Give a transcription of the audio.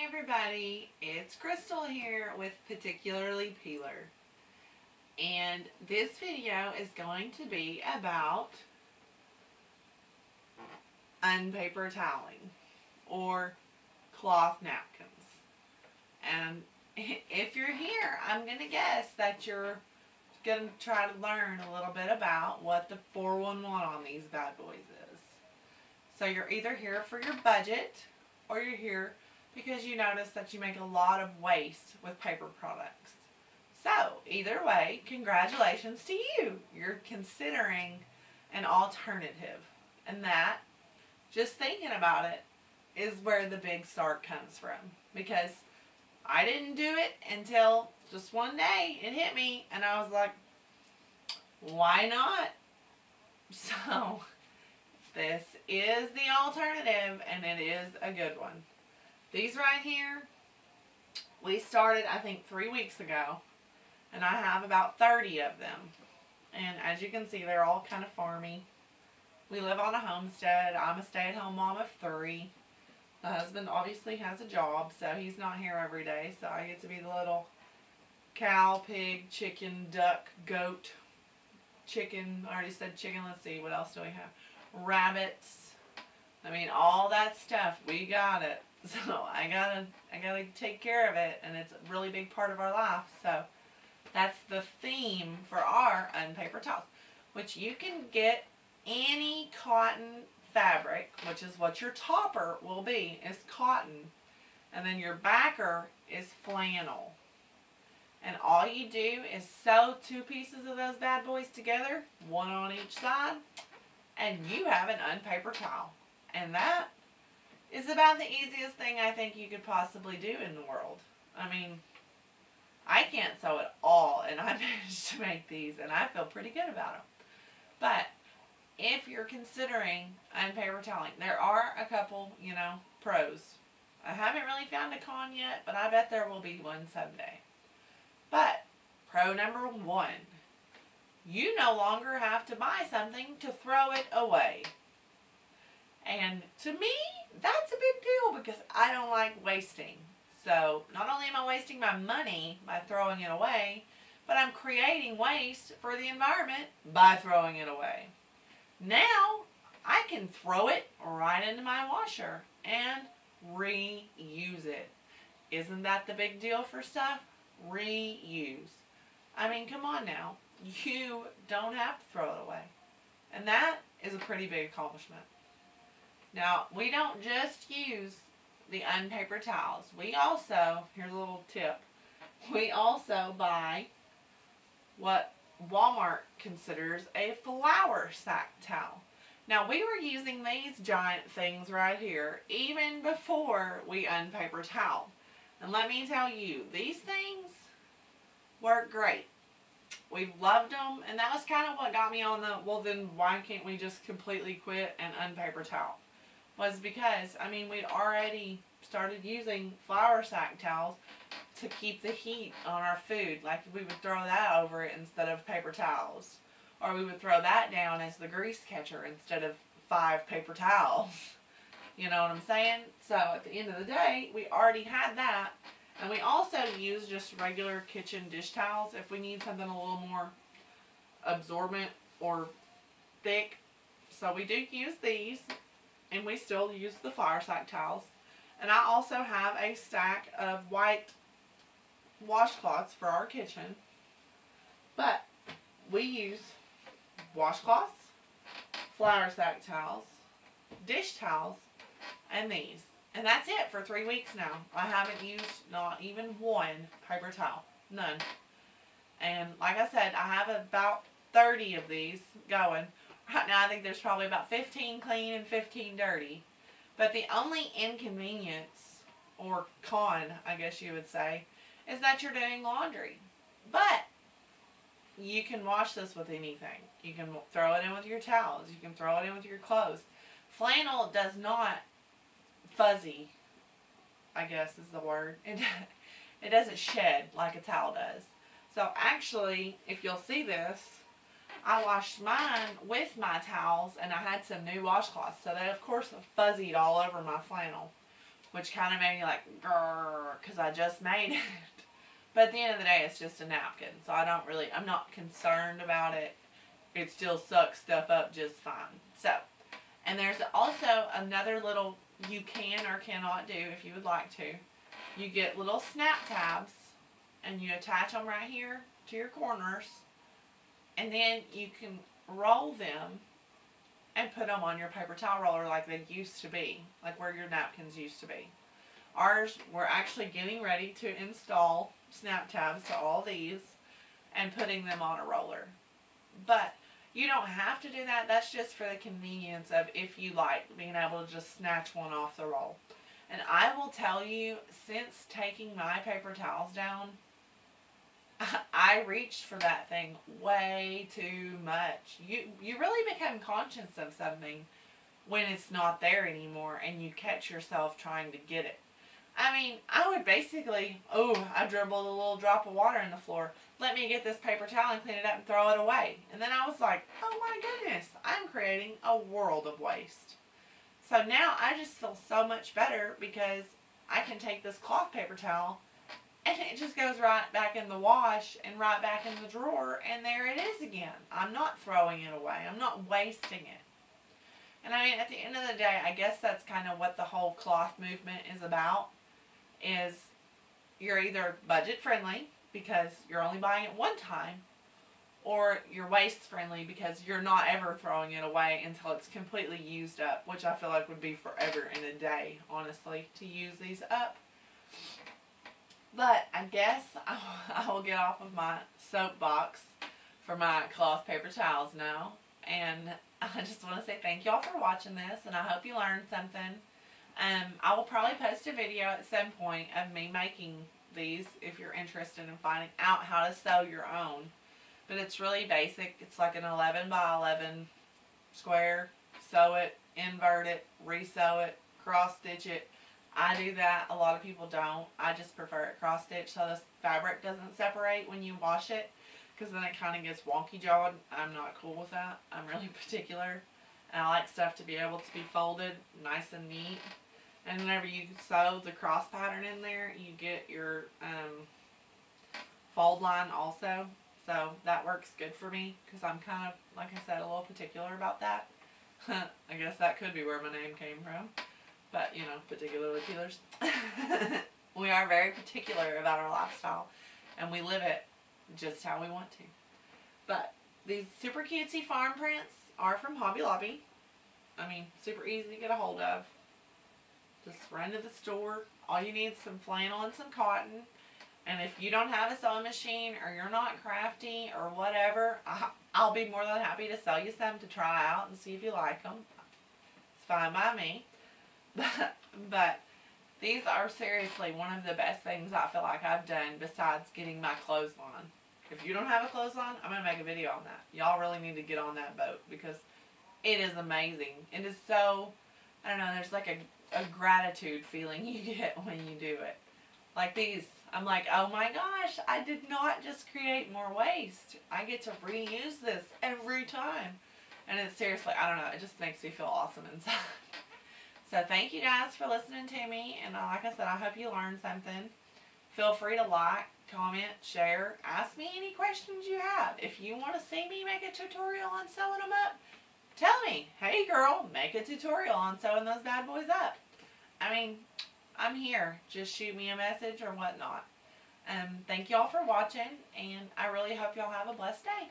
Hey everybody, it's Crystal here with Particularly Peeler, and this video is going to be about unpaper toweling or cloth napkins. And if you're here, I'm going to guess that you're going to try to learn a little bit about what the 411 on these bad boys is. So you're either here for your budget or you're here because you notice that you make a lot of waste with paper products. So, either way, congratulations to you. You're considering an alternative. And that, just thinking about it, is where the big start comes from. Because I didn't do it until just one day it hit me. And I was like, why not? So, this is the alternative, and it is a good one. These right here, we started I think 3 weeks ago, and I have about 30 of them. And as you can see, they're all kind of farmy. We live on a homestead. I'm a stay-at-home mom of 3. My husband obviously has a job, so he's not here every day, so I get to be the little cow, pig, chicken, duck, goat, chicken. I already said chicken. Let's see, what else do we have? Rabbits. I mean, all that stuff. We got it. So I gotta take care of it, and it's a really big part of our life. So that's the theme for our unpaper towels, which you can get any cotton fabric, which is what your topper will be, is cotton. And then your backer is flannel. And all you do is sew 2 pieces of those bad boys together, one on each side, and you have an unpaper towel. And that is about the easiest thing I think you could possibly do in the world. I mean, I can't sew at all, and I managed to make these, and I feel pretty good about them. But if you're considering unpaper toweling, there are a couple, you know, pros. I haven't really found a con yet, but I bet there will be one someday. But pro number 1, you no longer have to buy something to throw it away. And to me, that's a big deal because I don't like wasting. So not only am I wasting my money by throwing it away, but I'm creating waste for the environment by throwing it away. Now I can throw it right into my washer and reuse it. Isn't that the big deal for stuff? Reuse. I mean, come on now. You don't have to throw it away. And that is a pretty big accomplishment. Now, we don't just use the unpaper towels. We also, here's a little tip, we also buy what Walmart considers a flour sack towel. Now, we were using these giant things right here even before we unpaper toweled. And let me tell you, these things work great. We've loved them, and that was kind of what got me on the, well then why can't we just completely quit and unpaper towel? Was because, I mean, we'd already started using flour sack towels to keep the heat on our food. Like, we would throw that over it instead of paper towels. Or we would throw that down as the grease catcher instead of 5 paper towels. You know what I'm saying? So, at the end of the day, we already had that. And we also use just regular kitchen dish towels if we need something a little more absorbent or thick. So, we do use these. And we still use the flour sack towels. And I also have a stack of white washcloths for our kitchen. But we use washcloths, flour sack towels, dish towels, and these. And that's it for 3 weeks now. I haven't used not even one paper towel. None. And like I said, I have about 30 of these going. Right now I think there's probably about 15 clean and 15 dirty. But the only inconvenience, or con, I guess you would say, is that you're doing laundry. But you can wash this with anything. You can throw it in with your towels. You can throw it in with your clothes. Flannel does not fuzzy, I guess is the word. It doesn't shed like a towel does. So actually, if you'll see this, I washed mine with my towels, and I had some new washcloths, so they of course fuzzied all over my flannel. which kind of made me like, grrr, because I just made it. But at the end of the day, it's just a napkin, so I don't really, I'm not concerned about it. It still sucks stuff up just fine. So, and there's also another little, you can or cannot do if you would like to. You get little snap tabs, and you attach them right here to your corners, and then you can roll them and put them on your paper towel roller like they used to be, like where your napkins used to be. Ours, we're actually getting ready to install snap tabs to all these and putting them on a roller. But you don't have to do that. That's just for the convenience of if you like being able to just snatch one off the roll. And I will tell you, since taking my paper towels down, I reached for that thing way too much. You really become conscious of something when it's not there anymore and you catch yourself trying to get it. I mean, I would basically, oh, I dribbled a little drop of water in the floor. Let me get this paper towel and clean it up and throw it away. And then I was like, oh my goodness, I'm creating a world of waste. So now I just feel so much better because I can take this cloth paper towel and it just goes right back in the wash and right back in the drawer, and there it is again. I'm not throwing it away. I'm not wasting it. And I mean, at the end of the day, I guess that's kind of what the whole cloth movement is about, is you're either budget friendly because you're only buying it one time, or you're waste friendly because you're not ever throwing it away until it's completely used up, which I feel like would be forever in a day, honestly, to use these up. But I guess I will get off of my soapbox for my cloth paper towels now. And I just want to say thank y'all for watching this, and I hope you learned something. I will probably post a video at some point of me making these if you're interested in finding out how to sew your own. But it's really basic. It's like an 11 by 11 square. Sew it, invert it, resew it, cross stitch it. I do that. A lot of people don't. I just prefer it cross stitch so the fabric doesn't separate when you wash it, because then it kind of gets wonky jawed. I'm not cool with that. I'm really particular, and I like stuff to be able to be folded nice and neat. And whenever you sew the cross pattern in there, you get your fold line also. So that works good for me because I'm kind of, like I said, a little particular about that. I guess that could be where my name came from. But, you know, particularly Peelers. We are very particular about our lifestyle, and we live it just how we want to. But these super cutesy farm prints are from Hobby Lobby. I mean, super easy to get a hold of. Just run to the store. All you need is some flannel and some cotton. And if you don't have a sewing machine, or you're not crafty or whatever, I'll be more than happy to sell you some to try out and see if you like them. It's fine by me. But these are seriously one of the best things I feel like I've done besides getting my clothesline. If you don't have a clothesline, I'm going to make a video on that. Y'all really need to get on that boat because it is amazing. It is so, I don't know, there's like a gratitude feeling you get when you do it. Like these, I'm like, oh my gosh, I did not just create more waste. I get to reuse this every time. And it's seriously, I don't know, it just makes me feel awesome inside. So thank you guys for listening to me. And like I said, I hope you learned something. Feel free to like, comment, share. Ask me any questions you have. If you want to see me make a tutorial on sewing them up, tell me, hey girl, make a tutorial on sewing those bad boys up. I mean, I'm here. Just shoot me a message or whatnot. Thank y'all for watching, and I really hope y'all have a blessed day.